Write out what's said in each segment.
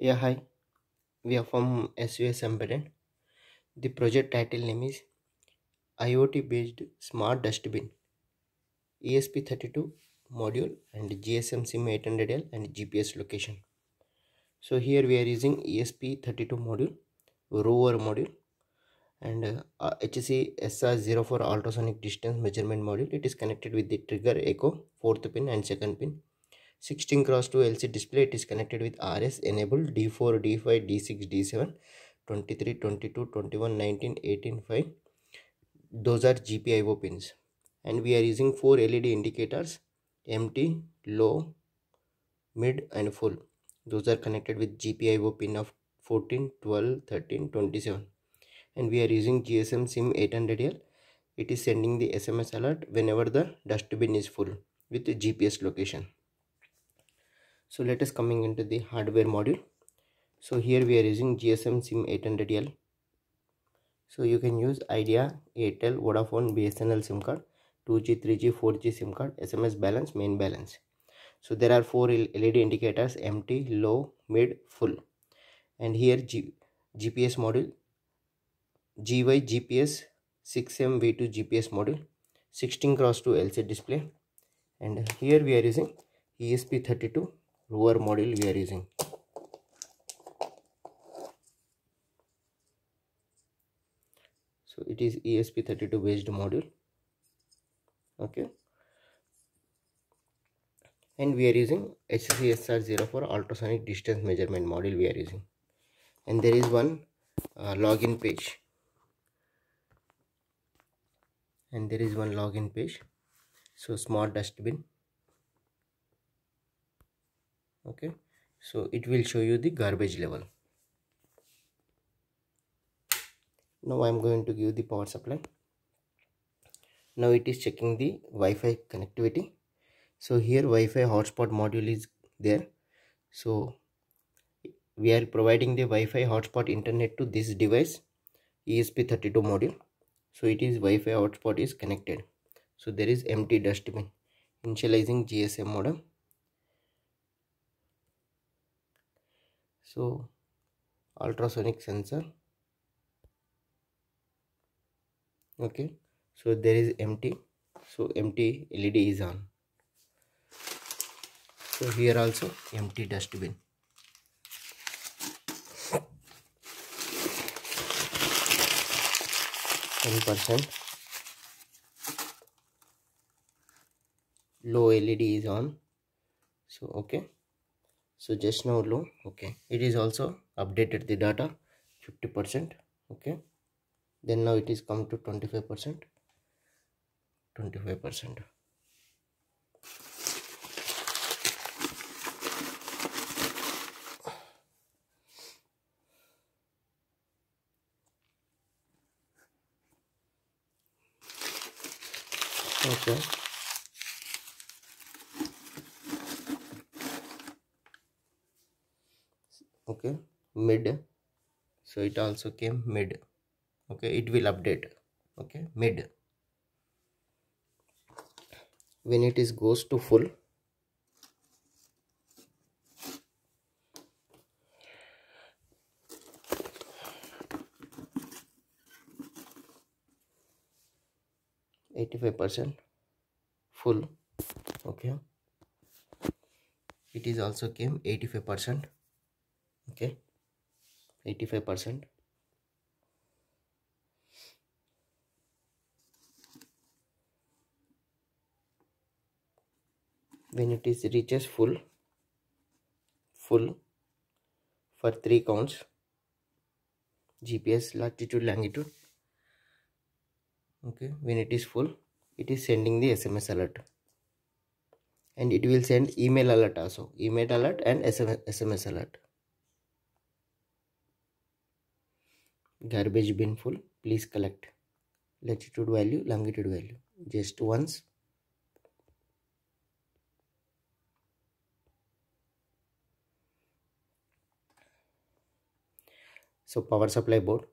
Yeah, hi, we are from SVS Embedded. The project title name is IoT based smart dustbin, ESP32 module and GSM SIM800DL and GPS location. So here we are using ESP32 module, rover module, and HC SR04 ultrasonic distance measurement module. It is connected with the trigger echo 4th pin and 2nd pin. 16x2 LCD display. It is connected with RS enabled D4, D5, D6, D7, 23, 22, 21, 19, 18, 5. Those are GPIO pins, and we are using 4 LED indicators, empty, low, mid and full. Those are connected with GPIO pin of 14, 12, 13, 27, and we are using GSM SIM800L. It is sending the SMS alert whenever the dustbin is full with the GPS location. So let us coming into the hardware module. So here we are using GSM SIM800DL. So you can use Idea, Airtel, Vodafone, BSNL SIM card, 2G, 3G, 4G SIM card, SMS balance, main balance. So there are 4 LED indicators, empty, low, mid, full. And here GPS module, GY GPS, 6M V2 GPS module, 16x2 LCD display. And here we are using ESP32. Rover module we are using. So it is ESP32 based module. Okay. And we are using HC SR04 ultrasonic distance measurement module we are using. And there is one login page. So smart dustbin. Okay, so it will show you the garbage level. Now I am going to give the power supply. Now it is checking the Wi-Fi connectivity. So here Wi-Fi hotspot module is there. So we are providing the Wi-Fi hotspot internet to this device, ESP32 module. So it is Wi-Fi hotspot is connected. So there is empty dustbin. Initializing GSM modem. So ultrasonic sensor. Okay, so there is empty, so empty LED is on. So here also empty dustbin. Low LED is on. So okay. So just now low, okay, it is also updated the data 50%, okay, then now it is come to 25%. Okay. Okay, mid, so it also came mid. Okay, it will update. Okay, mid. When it is goes to full, (85%) full. Okay, it is also came 85%. Okay, 85%. When it is reaches full for 3 counts, GPS, latitude, longitude. Okay, when it is full, it is sending the SMS alert, and it will send email alert also, email alert and SMS alert. Garbage bin full, please collect. Latitude value, longitude value, just once. So power supply board,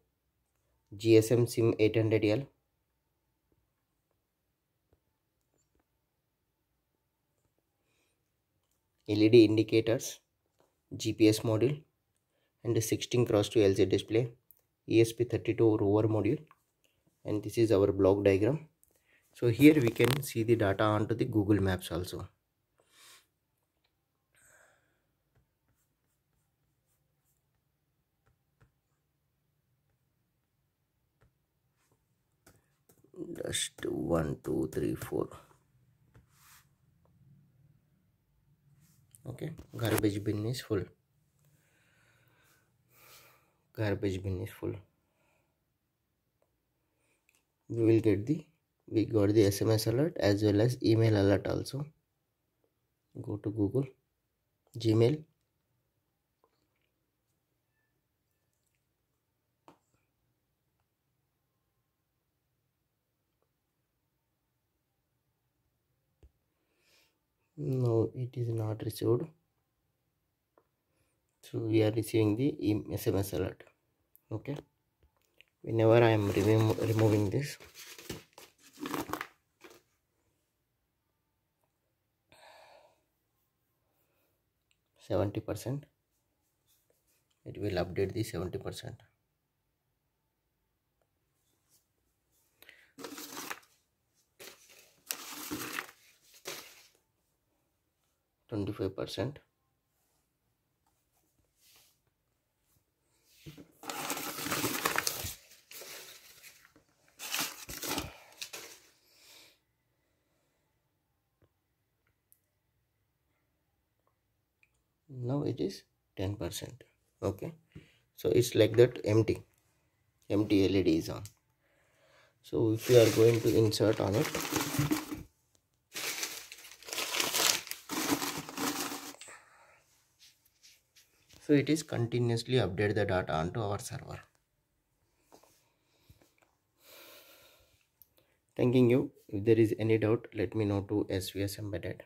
GSM SIM800L. LED indicators, GPS module, and a 16x2 LCD display, ESP32 rover module, and this is our block diagram. So here we can see the data onto the Google Maps also. Just 1, 2, 3, 4. Okay, garbage bin is full. Garbage bin is full. We got the SMS alert as well as email alert also. Go to Google, Gmail. No, it is not received. So we are receiving the SMS alert. Okay, whenever I am removing this, (70%), it will update the 70%. (25%) . Now it is 10%. Okay, so it's like that. Empty LED is on. So if you are going to insert on it, so it is continuously update the data onto our server. Thanking you. If there is any doubt, let me know to SVS Embedded.